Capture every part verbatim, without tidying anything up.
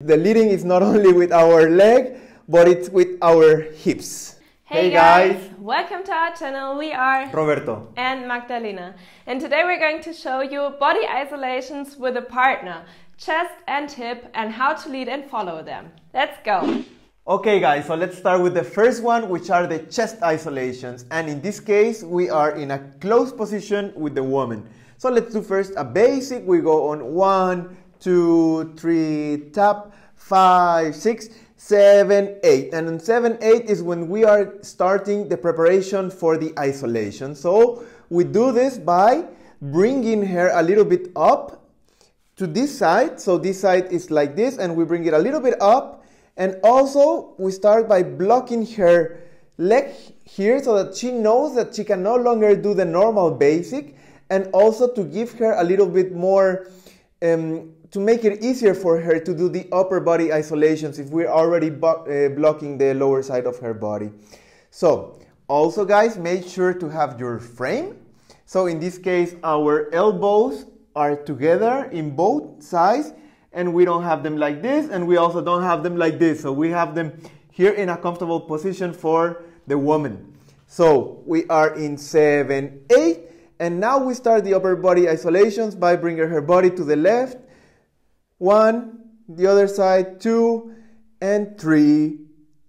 The leading is not only with our leg, but it's with our hips. Hey, hey guys. guys, welcome to our channel. We are Roberto and Magdalena, and today we're going to show you body isolations with a partner, chest and hip, and how to lead and follow them. Let's go. Okay guys, so let's start with the first one, which are the chest isolations, and in this case we are in a close position with the woman. So let's do first a basic. We go on one, two, three, tap, five, six, seven, eight. And on seven, eight is when we are starting the preparation for the isolation. So we do this by bringing her a little bit up to this side. So this side is like this, and we bring it a little bit up. And also we start by blocking her leg here so that she knows that she can no longer do the normal basic, and also to give her a little bit more um, to make it easier for her to do the upper body isolations if we're already uh, blocking the lower side of her body. So also guys, make sure to have your frame. So in this case our elbows are together in both sides, and we don't have them like this, and we also don't have them like this. So we have them here in a comfortable position for the woman. So we are in seven, eight, and now we start the upper body isolations by bringing her body to the left, one, the other side, two, and three,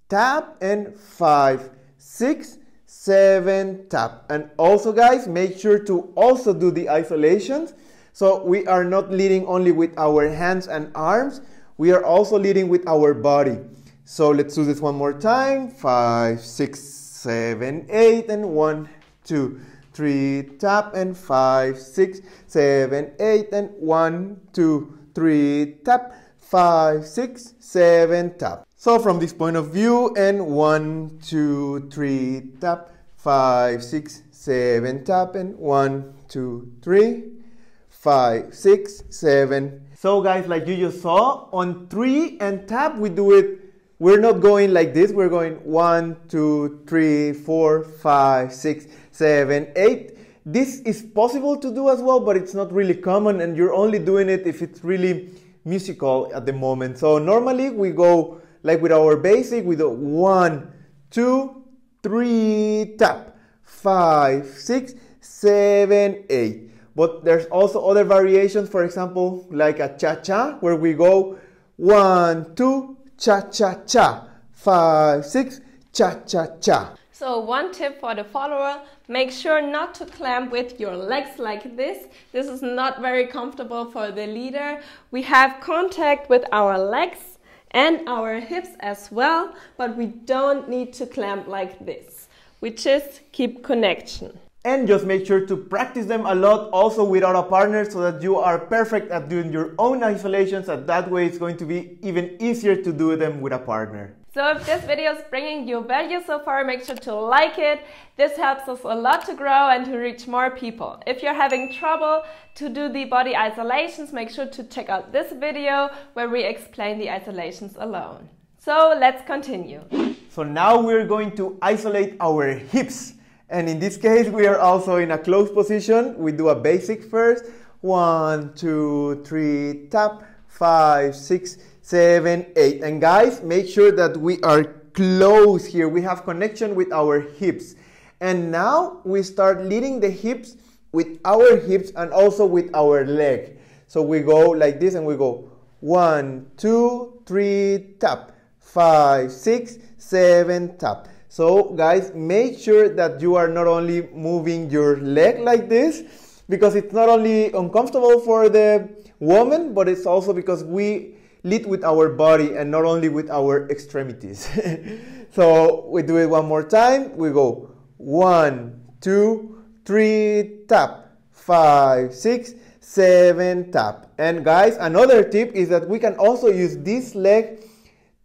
tap, and five, six, seven, tap. And also guys, make sure to also do the isolations. So we are not leading only with our hands and arms, we are also leading with our body. So let's do this one more time, five, six, seven, eight, and one, two, three, tap, and five, six, seven, eight, and one, two, three, tap, five, six, seven, tap. So from this point of view, and one, two, three, tap, five, six, seven, tap, and one, two, three, five, six, seven. So guys, like you just saw, on three and tap we do it, we're not going like this, we're going one, two, three, four, five, six, seven, eight. This is possible to do as well, but it's not really common, and you're only doing it if it's really musical at the moment. So normally we go like with our basic, we do one, two, three, tap, five, six, seven, eight. But there's also other variations, for example, like a cha-cha, where we go one, two, cha-cha-cha, five, six, cha-cha-cha. So one tip for the follower, make sure not to clamp with your legs like this. This is not very comfortable for the leader. We have contact with our legs and our hips as well, but we don't need to clamp like this. We just keep connection. And just make sure to practice them a lot also without a partner, so that you are perfect at doing your own isolations, and that way it's going to be even easier to do them with a partner. So if this video is bringing you value so far, make sure to like it. This helps us a lot to grow and to reach more people. If you're having trouble to do the body isolations, make sure to check out this video where we explain the isolations alone. So let's continue. So now we're going to isolate our hips. And in this case, we are also in a closed position. We do a basic first. One, two, three, tap, five, six, seven, eight. And guys, make sure that we are close here. We have connection with our hips. And now we start leading the hips with our hips and also with our leg. So we go like this, and we go one, two, three, tap, five, six, seven, tap. So guys, make sure that you are not only moving your leg like this, because it's not only uncomfortable for the woman, but it's also because we lead with our body and not only with our extremities. So we do it one more time. We go one, two, three, tap, five, six, seven, tap. And guys, another tip is that we can also use this leg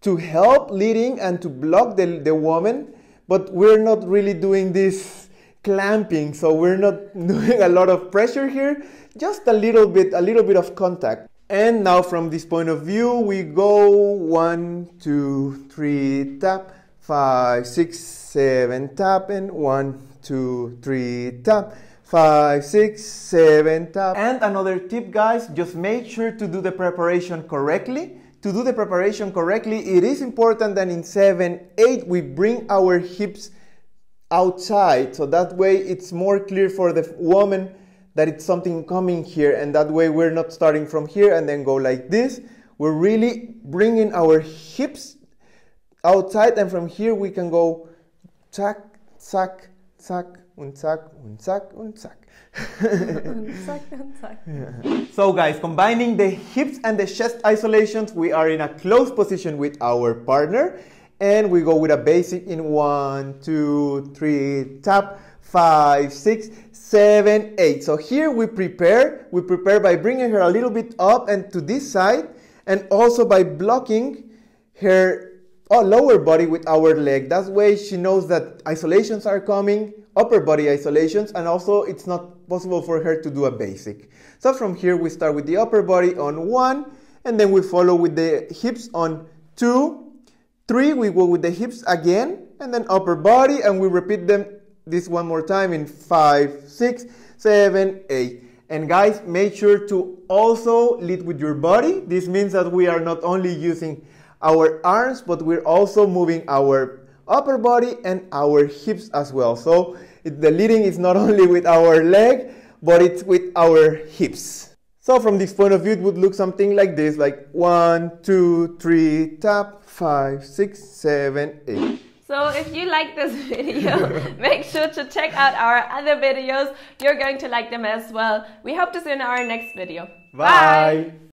to help leading and to block the, the woman, but we're not really doing this clamping, so we're not doing a lot of pressure here, just a little bit, a little bit of contact. And now from this point of view, we go one, two, three, tap, five, six, seven, tap, and one, two, three, tap, five, six, seven, tap. And another tip guys, just make sure to do the preparation correctly, To do the preparation correctly, it is important that in seven eight we bring our hips outside, so that way it's more clear for the woman that it's something coming here, and that way we're not starting from here and then go like this. We're really bringing our hips outside, and from here we can go tack, tack, tack, and tack, and tack, and tack. Yeah. So guys, combining the hips and the chest isolations, we are in a close position with our partner, and we go with a basic in one, two, three, tap, five, six, seven, eight. So here we prepare, we prepare by bringing her a little bit up and to this side, and also by blocking her oh, lower body with our leg. That way she knows that isolations are coming, upper body isolations, and also it's not possible for her to do a basic. So from here we start with the upper body on one, and then we follow with the hips on two, three, we go with the hips again, and then upper body, and we repeat them this one more time in five, six, seven, eight. And guys, make sure to also lead with your body. This means that we are not only using our arms, but we're also moving our upper body and our hips as well. So it, the leading is not only with our leg, but it's with our hips. So from this point of view, it would look something like this, like one, two, three, tap, five, six, seven, eight. So if you like this video, make sure to check out our other videos. You're going to like them as well. We hope to see you in our next video. Bye! Bye.